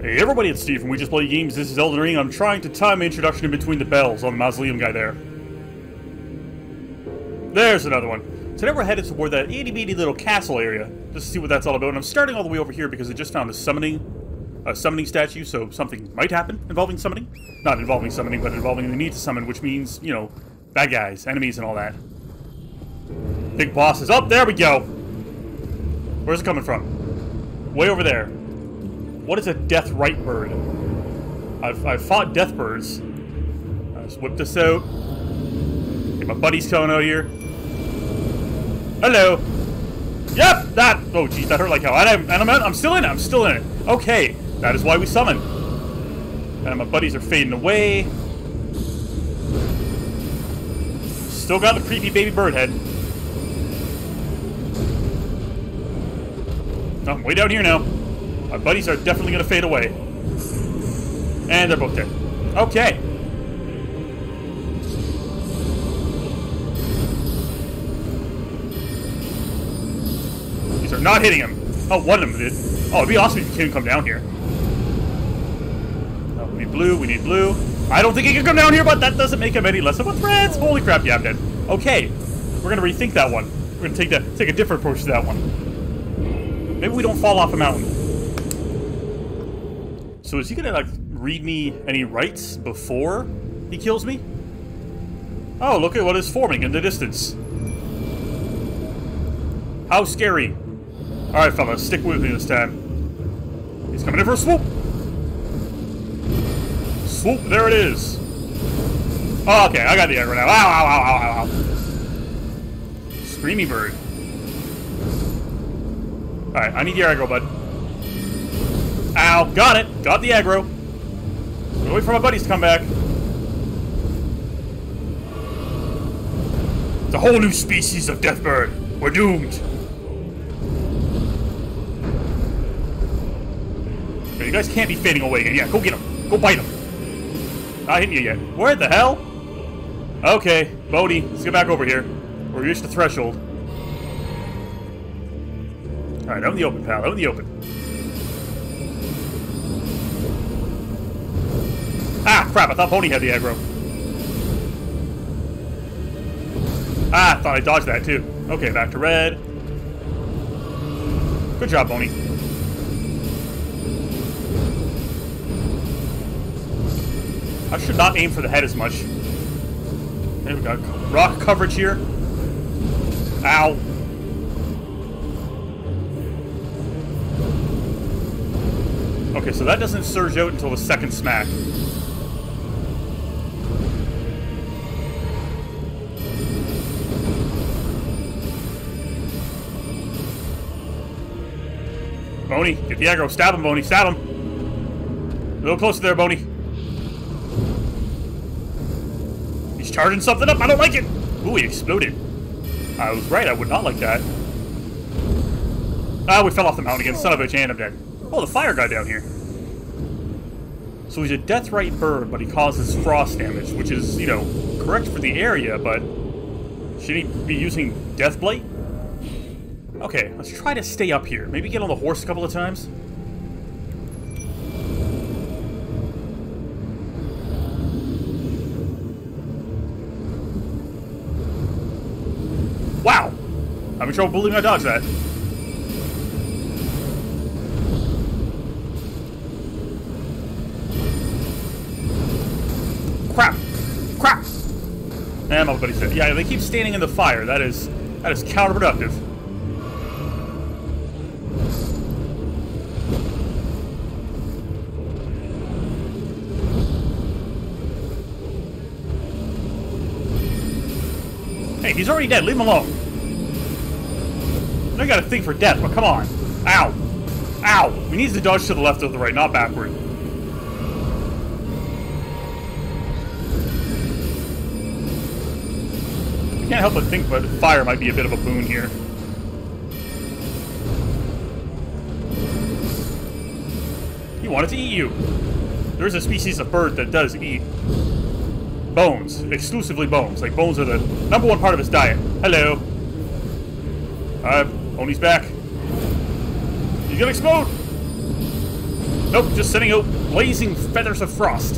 Hey everybody, it's Steve from We Just Play Games. This is Elden Ring. I'm trying to time my introduction in between the bells on the mausoleum guy there. There's another one. Today we're headed toward that itty bitty little castle area, just to see what that's all about. And I'm starting all the way over here because I just found a summoning statue, so something might happen involving summoning. Not involving summoning, but involving the need to summon, which means, you know, bad guys, enemies, and all that. Big boss is up. There we go. Where's it coming from? Way over there. What is a Death Rite Bird? I've fought Death Birds. I just whipped this out. Okay, my buddy's coming out here. Hello. Yep, that... Oh, jeez, that hurt like hell. I'm still in it. I'm still in it. Okay, that is why we summon. And my buddies are fading away. Still got the creepy baby bird head. I'm way down here now. My buddies are definitely going to fade away. And they're both dead. Okay. These are not hitting him. Oh, one of them did. Oh, it'd be awesome if he can come down here. Oh, we need blue. We need blue. I don't think he can come down here, but that doesn't make him any less of a threat. Holy crap, yeah, I'm dead. Okay. We're going to rethink that one. We're going to take a different approach to that one. Maybe we don't fall off a mountain. So is he gonna, like, read me any rites before he kills me? Oh, look at what is forming in the distance. How scary. Alright, fella, stick with me this time. He's coming in for a swoop. Swoop, there it is. Oh, okay, I got the aggro now. Ow, ow, ow, ow, ow, ow. Screamy bird. Alright, I need your aggro, bud. Ow, got it! Got the aggro. We'll wait for my buddies to come back. It's a whole new species of Death Bird. We're doomed. Okay, you guys can't be fading away again. Yeah, go get him. Go bite him. Not hitting you yet. Where the hell? Okay, Bodhi, let's get back over here. We reached the threshold. Alright, out in the open, pal. Out in the open. Ah, crap, I thought Pony had the aggro. Ah, I thought I dodged that, too. Okay, back to red. Good job, Pony. I should not aim for the head as much. There we go. Rock coverage here. Ow. Okay, so that doesn't surge out until the second smack. Boney, get the aggro. Stab him, Boney. Stab him. A little closer there, Boney. He's charging something up. I don't like it. Ooh, he exploded. I was right. I would not like that. Ah, we fell off the mountain again. Son of a bitch, and I'm dead. Oh, the fire got down here. So he's a Death Rite Bird, but he causes frost damage, which is, you know, correct for the area, but... should he be using Deathblade? Okay, let's try to stay up here. Maybe get on the horse a couple of times. Wow! I'm in trouble believing I dodged that. Crap! Crap! And my buddy said, yeah, they keep standing in the fire. That is counterproductive. Hey, he's already dead. Leave him alone. I got a thing for death, but come on. Ow. Ow. We need to dodge to the left or the right, not backward. I can't help but think that fire might be a bit of a boon here. He wanted to eat you. There's a species of bird that does eat... bones. Exclusively bones. Like, bones are the number one part of his diet. Hello. Oni's back. He's gonna explode! Nope, just sending out blazing feathers of frost.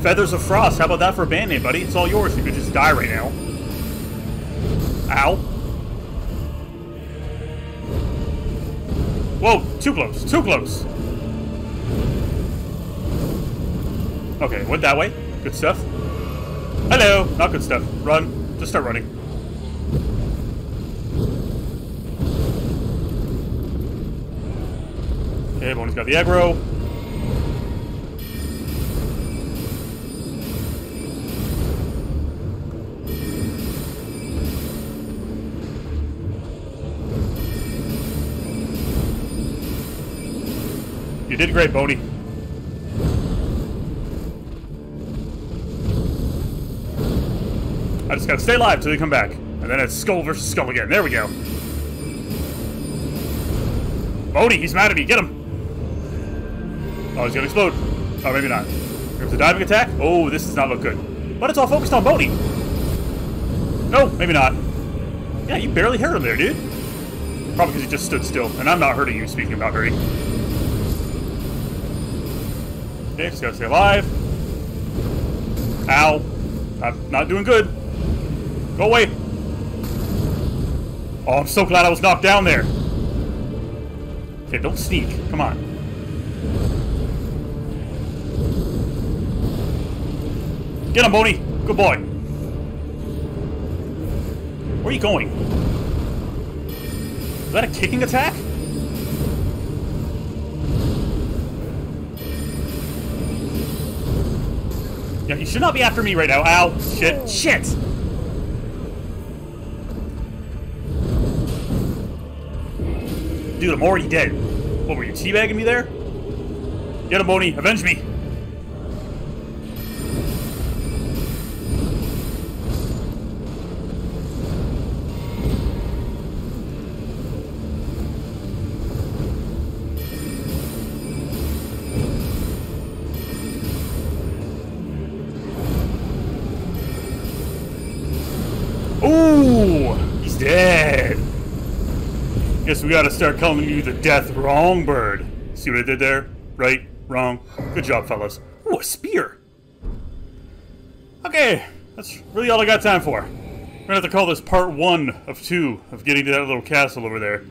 Feathers of frost, how about that for a band-aid, buddy? It's all yours. You could just die right now. Ow. Whoa, too close, too close. Okay, went that way. Good stuff. Hello, not good stuff. Run. Just start running. Okay, everyone's got the aggro. You did great, Boney. I just gotta stay alive till you come back. And then it's skull versus skull again. There we go. Boney, he's mad at me. Get him. Oh, he's gonna explode. Oh, maybe not. Here's a diving attack. Oh, this does not look good. But it's all focused on Boney. No, maybe not. Yeah, you barely hurt him there, dude. Probably because he just stood still. And I'm not hurting you, speaking about hurting. Okay, just gotta stay alive. Ow. I'm not doing good. Go away. Oh, I'm so glad I was knocked down there. Okay, don't sneak. Come on. Get him, Boney. Good boy. Where are you going? Is that a kicking attack? Yeah, you should not be after me right now. Ow. Shit. Shit. Dude, I'm already dead. What, were you teabagging me there? Get him, Boney. Avenge me. Guess we gotta start calling you the Death Wrong Bird. See what I did there? Right? Wrong? Good job, fellas. Ooh, a spear! Okay, that's really all I got time for. We're gonna have to call this part 1 of 2 of getting to that little castle over there.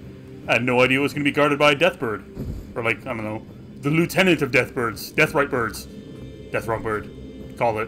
I had no idea it was gonna be guarded by a Death Bird. Or like, I don't know, the Lieutenant of Death Birds. Death Rite Birds. Death Wrong Bird. Call it.